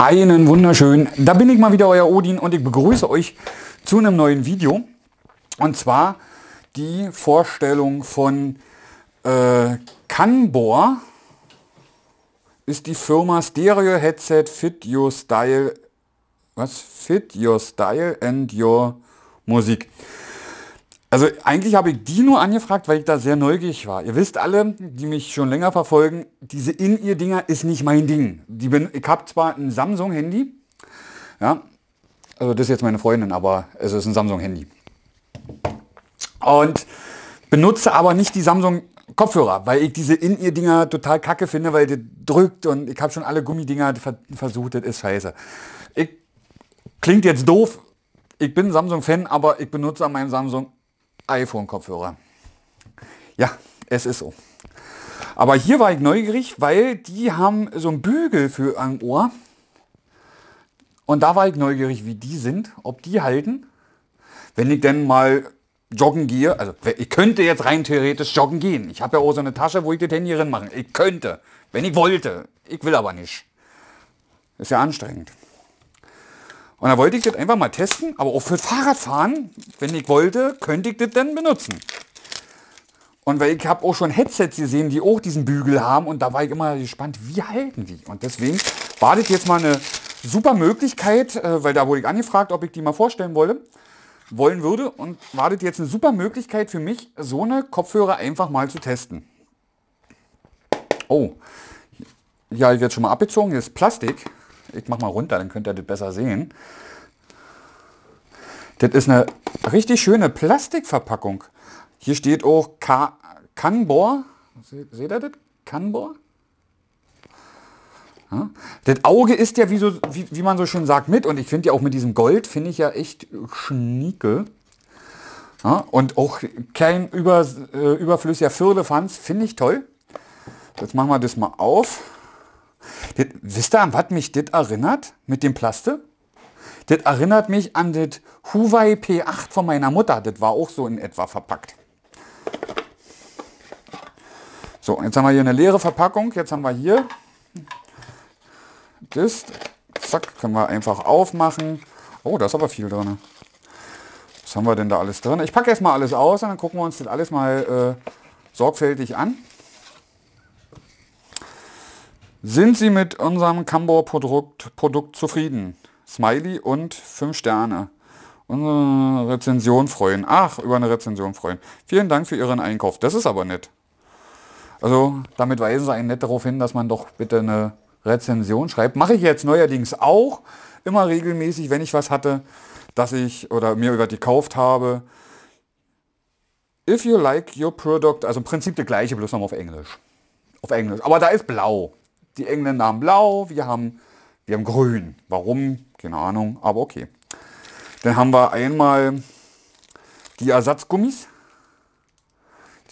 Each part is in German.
Einen wunderschönen, da bin ich mal wieder, euer Odin, und ich begrüße euch zu einem neuen Video. Und zwar die Vorstellung von Canbor, ist die Firma Stereo Headset Fit Your Style, was? Fit Your Style and Your Musik. Also eigentlich habe ich die nur angefragt, weil ich da sehr neugierig war. Ihr wisst alle, die mich schon länger verfolgen, diese In-Ear-Dinger ist nicht mein Ding. Ich habe zwar ein Samsung-Handy, ja, also das ist jetzt meine Freundin, aber es ist ein Samsung-Handy. Und benutze aber nicht die Samsung-Kopfhörer, weil ich diese In-Ear-Dinger total kacke finde, weil die drückt und ich habe schon alle Gummidinger versucht, das ist scheiße. Klingt jetzt doof, ich bin Samsung-Fan, aber ich benutze an meinem Samsung iPhone-Kopfhörer. Ja, es ist so. Aber hier war ich neugierig, weil die haben so einen Bügel für ein Ohr. Und da war ich neugierig, wie die sind, ob die halten. Wenn ich denn mal joggen gehe, also ich könnte jetzt rein theoretisch joggen gehen. Ich habe ja auch so eine Tasche, wo ich das Handy reinmache. Ich könnte, wenn ich wollte. Ich will aber nicht. Ist ja anstrengend. Und da wollte ich das einfach mal testen, aber auch für Fahrradfahren, wenn ich wollte, könnte ich das dann benutzen. Und weil ich habe auch schon Headsets gesehen, die auch diesen Bügel haben, und da war ich immer gespannt, wie halten die? Und deswegen war das jetzt mal eine super Möglichkeit, weil da wurde ich angefragt, ob ich die mal vorstellen wollen würde, und war das jetzt eine super Möglichkeit für mich, so eine Kopfhörer einfach mal zu testen. Oh, ja, ich werde schon mal abgezogen, das ist Plastik. Ich mache mal runter, dann könnt ihr das besser sehen. Das ist eine richtig schöne Plastikverpackung. Hier steht auch Canbor. Seht ihr das? Canbor? Ja. Das Auge ist ja, wie man so schön sagt, mit. Und ich finde ja auch mit diesem Gold, finde ich ja echt schnieke. Ja. Und auch kein überflüssiger Firlefanz, finde ich toll. Jetzt machen wir das mal auf. Das, wisst ihr, an was mich das erinnert? Mit dem Plaste? Das erinnert mich an das Huawei P8 von meiner Mutter. Das war auch so in etwa verpackt. So, jetzt haben wir hier eine leere Verpackung. Jetzt haben wir hier das. Zack, können wir einfach aufmachen. Oh, da ist aber viel drin. Was haben wir denn da alles drin? Ich packe erstmal alles aus und dann gucken wir uns das alles mal sorgfältig an. Sind Sie mit unserem Canbor-Produkt zufrieden? Smiley und 5 Sterne. Unsere Rezension freuen. Ach, über eine Rezension freuen. Vielen Dank für Ihren Einkauf. Das ist aber nett. Also, damit weisen Sie einen nett darauf hin, dass man doch bitte eine Rezension schreibt. Mache ich jetzt neuerdings auch immer regelmäßig, wenn ich was hatte, dass ich oder mir über die gekauft habe. If you like your product, also im Prinzip das gleiche, bloß nochmal auf Englisch. Auf Englisch. Aber da ist blau. Die Engländer haben blau, wir haben grün. Warum? Keine Ahnung, aber okay. Dann haben wir einmal die Ersatzgummis.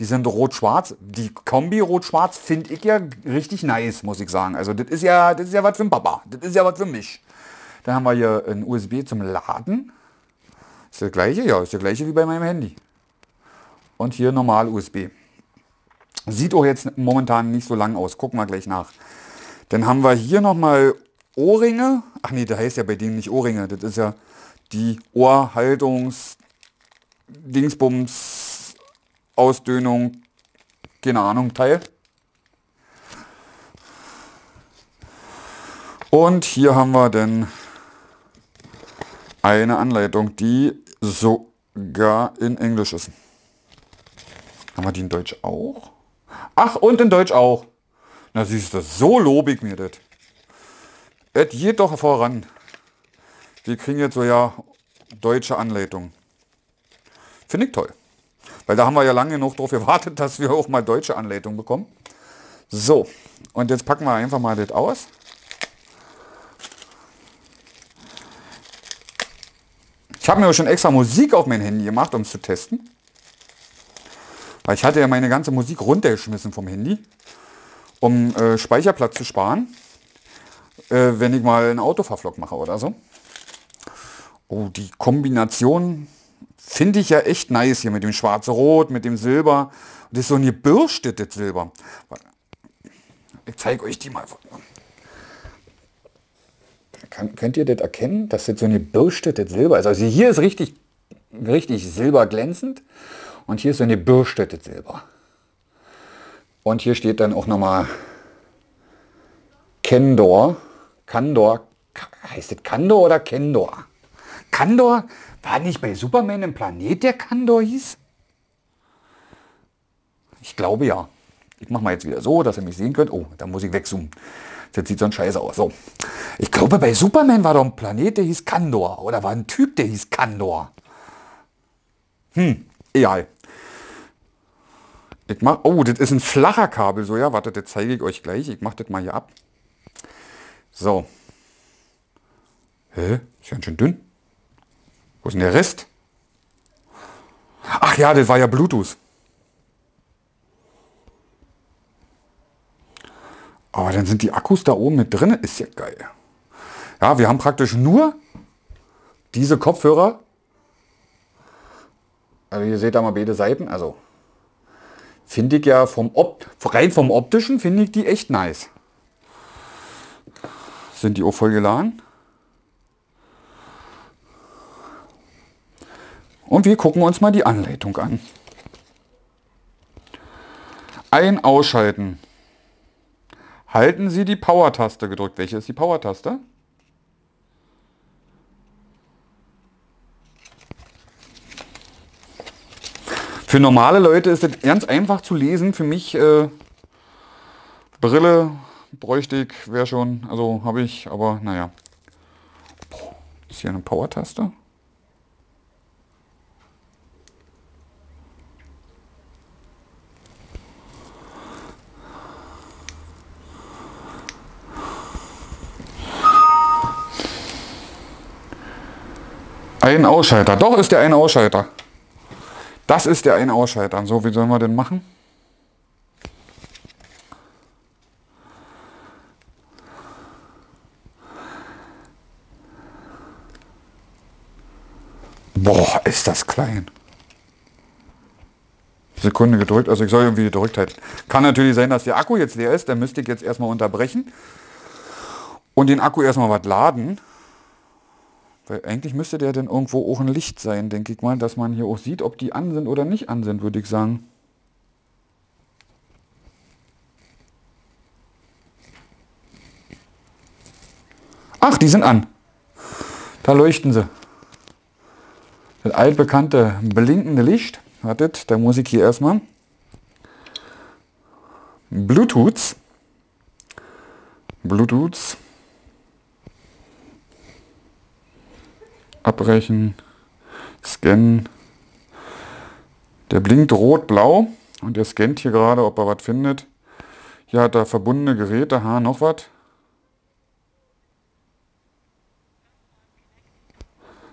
Die sind rot-schwarz. Die Kombi rot-schwarz finde ich ja richtig nice, muss ich sagen. Also das ist ja was für den Papa. Das ist ja was für mich. Dann haben wir hier ein USB zum Laden. Ist der gleiche? Ja, ist der gleiche wie bei meinem Handy. Und hier normal USB. Sieht auch jetzt momentan nicht so lang aus. Gucken wir gleich nach. Dann haben wir hier nochmal Ohrringe. Ach nee, da heißt ja bei denen nicht Ohrringe. Das ist ja die Ohrhaltungs-Dingsbums, Ausdöhnung, keine Ahnung, Teil. Und hier haben wir dann eine Anleitung, die sogar in Englisch ist. Haben wir die in Deutsch auch? Ach, und in Deutsch auch. Na siehst du, so lobe ich mir das. Es geht doch voran. Wir kriegen jetzt so ja deutsche Anleitung. Finde ich toll. Weil da haben wir ja lange genug drauf gewartet, dass wir auch mal deutsche Anleitung bekommen. So, und jetzt packen wir einfach mal das aus. Ich habe mir schon extra Musik auf mein Handy gemacht, um es zu testen. Weil ich hatte ja meine ganze Musik runtergeschmissen vom Handy. um Speicherplatz zu sparen, wenn ich mal einen Autofahrvlog mache oder so. Oh, die Kombination finde ich ja echt nice hier mit dem Schwarz-Rot, mit dem Silber. Das ist so ein gebürstetes Silber. Ich zeige euch die mal. Könnt ihr das erkennen, dass das so ein gebürstetes Silber ist? Also hier ist richtig silberglänzend und hier ist so ein gebürstetes Silber. Und hier steht dann auch nochmal Kandor. Kandor. Heißt das Kandor oder Kandor? Kandor? War nicht bei Superman ein Planet, der Kandor hieß? Ich glaube ja. Ich mache mal jetzt wieder so, dass ihr mich sehen könnt. Oh, da muss ich wegzoomen. Das sieht so ein Scheiße aus. So. Ich glaube, bei Superman war doch ein Planet, der hieß Kandor. Oder war ein Typ, der hieß Kandor. Egal. Ich mach, oh, das ist ein flacher Kabel. So, ja, wartet, das zeige ich euch gleich. Ich mache das mal hier ab. So. Hä? Ist ganz schön dünn. Wo ist denn der Rest? Ach ja, das war ja Bluetooth. Aber dann sind die Akkus da oben mit drin. Ist ja geil. Ja, wir haben praktisch nur diese Kopfhörer. Also ihr seht da mal beide Seiten. Also finde ich ja rein vom Optischen finde ich die echt nice. Sind die auch voll geladen? Und wir gucken uns mal die Anleitung an. Ein Ausschalten. Halten Sie die Power-Taste gedrückt. Welche ist die Power-Taste? Für normale Leute ist das ganz einfach zu lesen. Für mich Brille bräuchte ich, wäre schon, also habe ich, aber naja. Ist hier eine Power-Taste? Ein Ausschalter. Doch, ist der ein Ausschalter. Das ist der ein Ausschalter. So, wie sollen wir denn machen? Boah, ist das klein. Sekunde gedrückt. Also ich soll irgendwie gedrückt halten. Kann natürlich sein, dass der Akku jetzt leer ist. Dann müsste ich jetzt erstmal unterbrechen. Und den Akku erstmal was laden. Weil eigentlich müsste der denn irgendwo auch ein Licht sein, denke ich mal, dass man hier auch sieht, ob die an sind oder nicht an sind, würde ich sagen. Ach, die sind an. Da leuchten sie. Das altbekannte blinkende Licht. Wartet, da muss ich hier erstmal. Bluetooth. Bluetooth. Abbrechen, scannen. Der blinkt rot-blau und der scannt hier gerade, ob er was findet. Hier hat er verbundene Geräte, ha, noch was.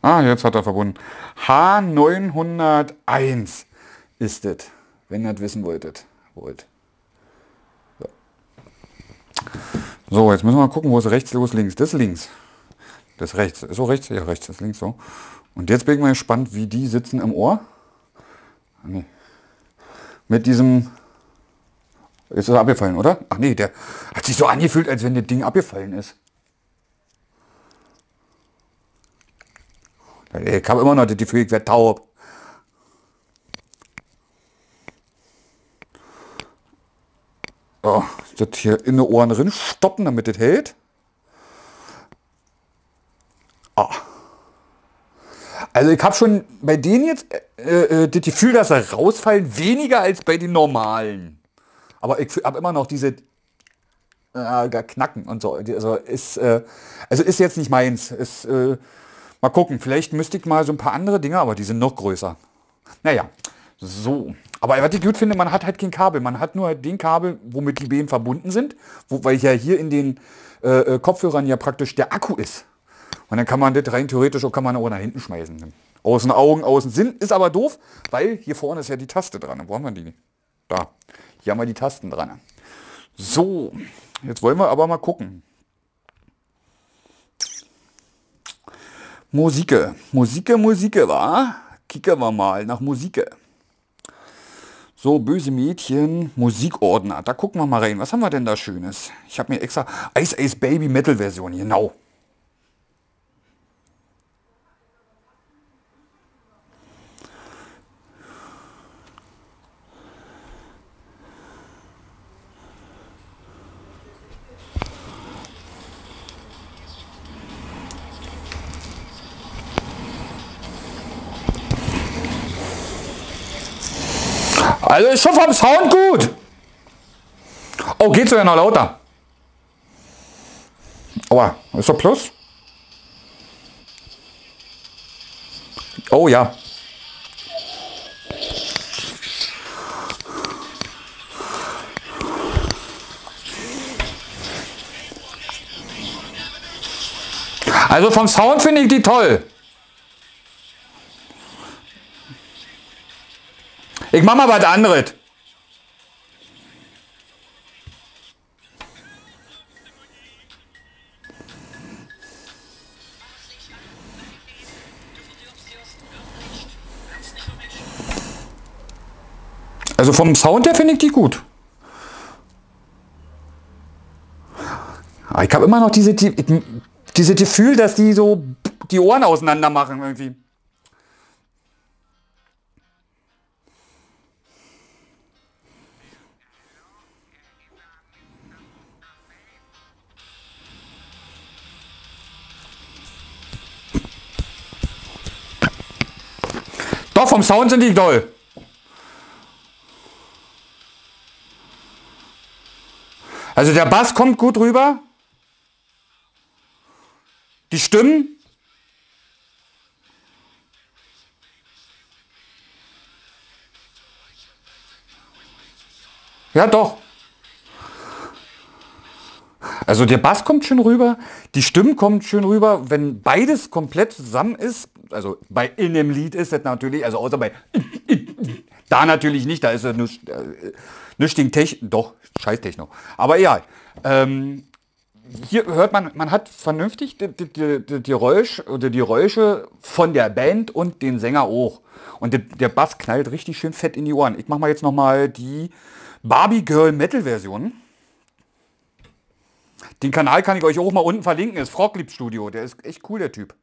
Ah, jetzt hat er verbunden. H901 ist es, wenn ihr das wissen wolltet. So, jetzt müssen wir mal gucken, wo ist rechts, wo ist links. Das ist links. Das rechts, ist so rechts, ja rechts, ist links so. Und jetzt bin ich mal gespannt, wie die sitzen im Ohr. Nee. Mit diesem, jetzt ist er abgefallen, oder? Ach nee, der hat sich so angefühlt, als wenn das Ding abgefallen ist. Ich habe immer noch das Gefühl, ich werde taub. Oh, das hier in die Ohren drin stoppen, damit das hält. Also ich habe schon bei denen jetzt das Gefühl, dass sie rausfallen, weniger als bei den normalen. Aber ich habe immer noch diese Knacken und so. Also ist jetzt nicht meins. Ist, mal gucken, vielleicht müsste ich mal so ein paar andere Dinge, aber die sind noch größer. Naja, so. Aber was ich gut finde, man hat halt kein Kabel. Man hat nur den Kabel, womit die Beine verbunden sind, weil ja hier in den Kopfhörern ja praktisch der Akku ist. Und dann kann man das rein theoretisch auch, kann man auch nach hinten schmeißen. Außen Augen, außen Sinn. Ist aber doof, weil hier vorne ist ja die Taste dran. Wo haben wir die? Da. Hier haben wir die Tasten dran. So, jetzt wollen wir aber mal gucken. Musike, Musike, Musike, wa? Kicken wir mal nach Musike. So, böse Mädchen, Musikordner. Da gucken wir mal rein. Was haben wir denn da Schönes? Ich habe mir extra Ice Ice Baby Metal Version, genau. Also ist schon vom Sound gut. Oh, geht's sogar noch lauter. Aua, ist doch Plus. Oh ja. Also vom Sound finde ich die toll. Ich mach mal was anderes. Also vom Sound her finde ich die gut. Ich habe immer noch dieses Gefühl, dass die so die Ohren auseinander machen irgendwie. Doch, vom Sound sind die toll. Also der Bass kommt gut rüber. Die Stimmen. Ja, doch. Also der Bass kommt schön rüber. Die Stimmen kommen schön rüber. Wenn beides komplett zusammen ist, also bei in dem Lied ist das natürlich, also außer bei da natürlich nicht, da ist es nicht Techno, doch, scheiß Techno. Aber egal. Hier hört man, man hat vernünftig die Geräusche von der Band und den Sänger auch. Und der Bass knallt richtig schön fett in die Ohren. Ich mache mal jetzt nochmal die Barbie Girl Metal Version. Den Kanal kann ich euch auch mal unten verlinken, ist Froglieb Studio, der ist echt cool, der Typ.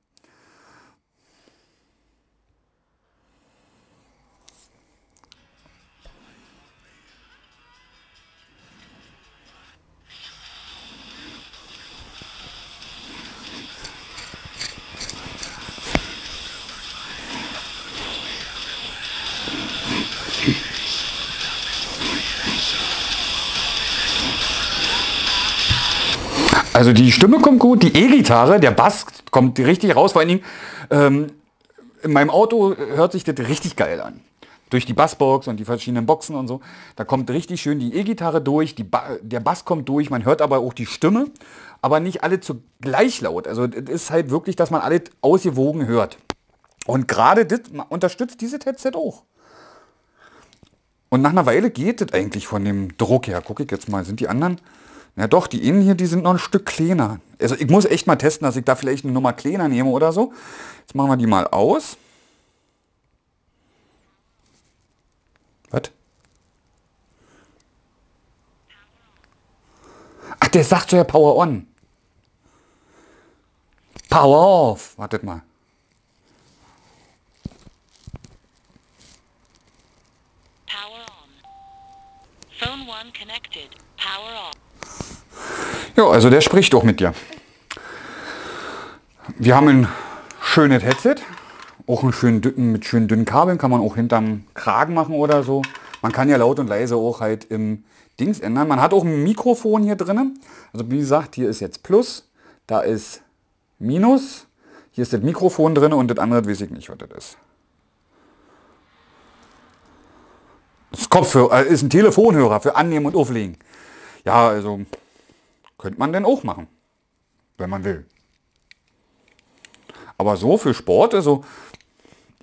Also die Stimme kommt gut, die E-Gitarre, der Bass kommt richtig raus. Vor allen Dingen in meinem Auto hört sich das richtig geil an. Durch die Bassbox und die verschiedenen Boxen und so. Da kommt richtig schön die E-Gitarre durch, der Bass kommt durch, man hört aber auch die Stimme, aber nicht alle zugleich laut. Also es ist halt wirklich, dass man alles ausgewogen hört. Und gerade das unterstützt dieses Headset auch. Und nach einer Weile geht das eigentlich von dem Druck her. Gucke ich jetzt mal, sind die anderen... Ja doch, die innen hier, die sind noch ein Stück kleiner. Also ich muss echt mal testen, dass ich da vielleicht eine Nummer kleiner nehme oder so. Jetzt machen wir die mal aus. Was? Ach, der sagt so ja Power on. Power off. Wartet mal. Power on. Phone one connected. Power off. Ja, also der spricht doch mit dir. Wir haben ein schönes Headset, auch mit schönen dünnen Kabeln, kann man auch hinterm Kragen machen oder so. Man kann ja laut und leise auch halt im Dings ändern. Man hat auch ein Mikrofon hier drin. Also wie gesagt, hier ist jetzt Plus, da ist Minus, hier ist das Mikrofon drin und das andere weiß ich nicht, was das ist. Das Kopfhörer ist ein Telefonhörer für Annehmen und Auflegen. Ja, also... könnte man denn auch machen, wenn man will. Aber so für Sport, also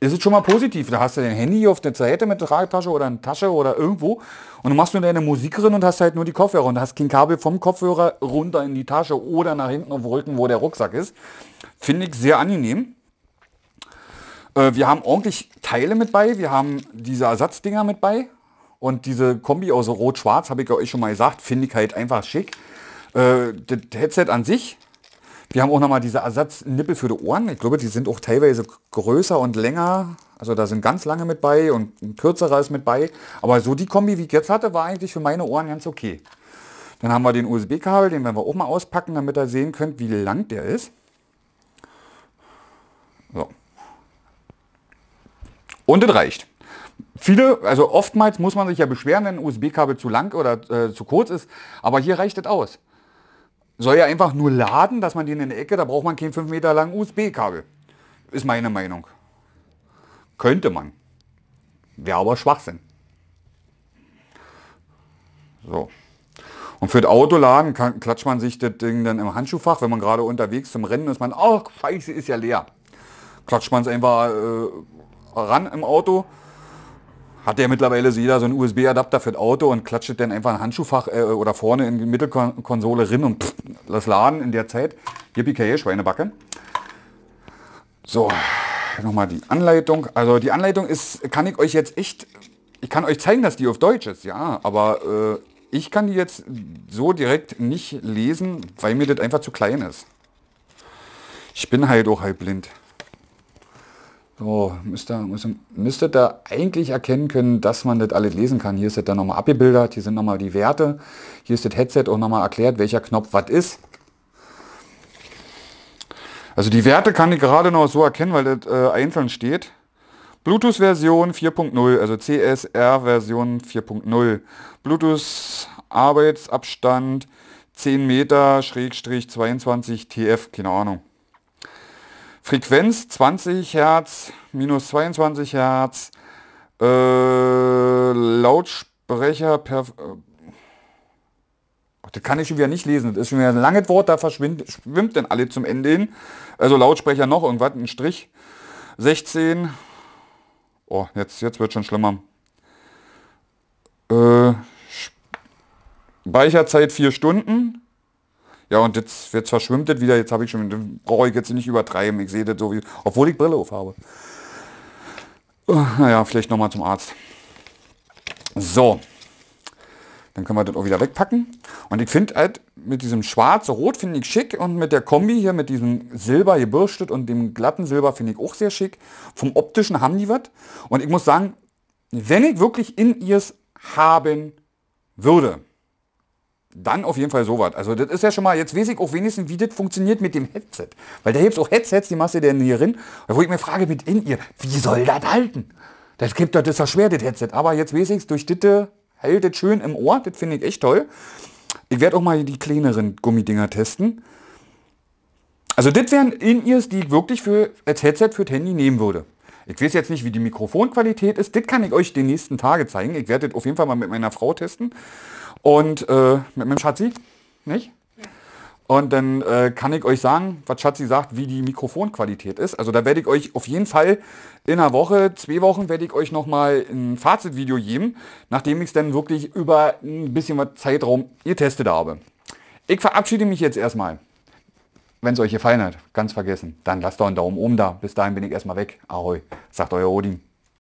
ist es schon mal positiv. Da hast du dein Handy auf der Seite mit der Tragtasche oder eine Tasche oder irgendwo und du machst nur deine Musik drin und hast halt nur die Kopfhörer und hast kein Kabel vom Kopfhörer runter in die Tasche oder nach hinten auf den Rücken, wo der Rucksack ist. Finde ich sehr angenehm. Wir haben ordentlich Teile mit bei, wir haben diese Ersatzdinger mit bei und diese Kombi aus Rot-Schwarz, habe ich euch schon mal gesagt, finde ich halt einfach schick. Das Headset an sich, wir haben auch nochmal diese Ersatznippel für die Ohren, ich glaube die sind auch teilweise größer und länger, also da sind ganz lange mit bei und ein kürzerer ist mit bei, aber so die Kombi, wie ich jetzt hatte, war eigentlich für meine Ohren ganz okay. Dann haben wir den USB-Kabel, den werden wir auch mal auspacken, damit ihr sehen könnt, wie lang der ist. So. Und das reicht. Viele, also oftmals muss man sich ja beschweren, wenn ein USB-Kabel zu lang oder zu kurz ist, aber hier reicht das aus. Soll ja einfach nur laden, dass man den in der Ecke, da braucht man kein 5 Meter langen USB-Kabel. Ist meine Meinung. Könnte man. Wäre aber Schwachsinn. So. Und für das Autoladen klatscht man sich das Ding dann im Handschuhfach, wenn man gerade unterwegs zum Rennen ist, man, ach, scheiße, ist ja leer. Klatscht man es einfach ran im Auto, hat ja mittlerweile jeder so einen USB-Adapter für das Auto und klatscht dann einfach ein Handschuhfach oder vorne in die Mittelkonsole rin und pff, das Laden in der Zeit. Yippie-ki-yay, Schweinebacke. So, nochmal die Anleitung. Also die Anleitung ist, kann ich euch jetzt echt, ich kann euch zeigen, dass die auf Deutsch ist, ja, aber ich kann die jetzt so direkt nicht lesen, weil mir das einfach zu klein ist. Ich bin halt auch halb blind. So, müsstet ihr eigentlich erkennen können, dass man das alles lesen kann. Hier ist das dann nochmal abgebildet, hier sind nochmal die Werte, hier ist das Headset auch nochmal erklärt, welcher Knopf was ist. Also die Werte kann ich gerade noch so erkennen, weil das einzeln steht. Bluetooth-Version 4.0, also CSR-Version 4.0. Bluetooth-Arbeitsabstand 10 Meter, Schrägstrich 22 TF, keine Ahnung. Frequenz 20 Hertz, minus 22 Hertz, Lautsprecher per... Das kann ich schon wieder nicht lesen, das ist schon wieder ein langes Wort, da schwimmt dann alle zum Ende hin. Also Lautsprecher noch irgendwas, ein Strich. 16, oh, jetzt wird es schon schlimmer. Speicherzeit 4 Stunden. Ja, und jetzt verschwimmt das wieder, jetzt habe ich schon, brauche ich jetzt nicht übertreiben, ich sehe das so wie, obwohl ich Brille auf habe. Naja, vielleicht nochmal zum Arzt. So, dann können wir das auch wieder wegpacken. Und ich finde halt, mit diesem Schwarz-Rot finde ich schick und mit der Kombi hier, mit diesem Silber gebürstet und dem glatten Silber finde ich auch sehr schick. Vom Optischen haben die was. Und ich muss sagen, wenn ich wirklich In-Ears haben würde, dann auf jeden Fall sowas. Also das ist ja schon mal, jetzt weiß ich auch wenigstens, wie das funktioniert mit dem Headset. Weil da gibt es auch Headsets, die machst du dir hier rein, wo ich mir frage, mit In-Ear, wie soll das halten? Das ist ja schwer, das Headset. Aber jetzt weiß ich es, durch Ditte hält das schön im Ohr. Das finde ich echt toll. Ich werde auch mal die kleineren Gummidinger testen. Also das wären In-Ears, die ich wirklich als Headset für das Handy nehmen würde. Ich weiß jetzt nicht, wie die Mikrofonqualität ist. Das kann ich euch die nächsten Tage zeigen. Ich werde das auf jeden Fall mal mit meiner Frau testen. Und mit meinem Schatzi, nicht? Ja. Und dann kann ich euch sagen, was Schatzi sagt, wie die Mikrofonqualität ist. Also da werde ich euch auf jeden Fall in einer Woche, 2 Wochen, werde ich euch nochmal ein Fazitvideo geben, nachdem ich es dann wirklich über ein bisschen was Zeitraum getestet habe. Ich verabschiede mich jetzt erstmal. Wenn es euch gefallen hat, ganz vergessen, dann lasst doch einen Daumen oben da. Bis dahin bin ich erstmal weg. Ahoi, sagt euer Odin.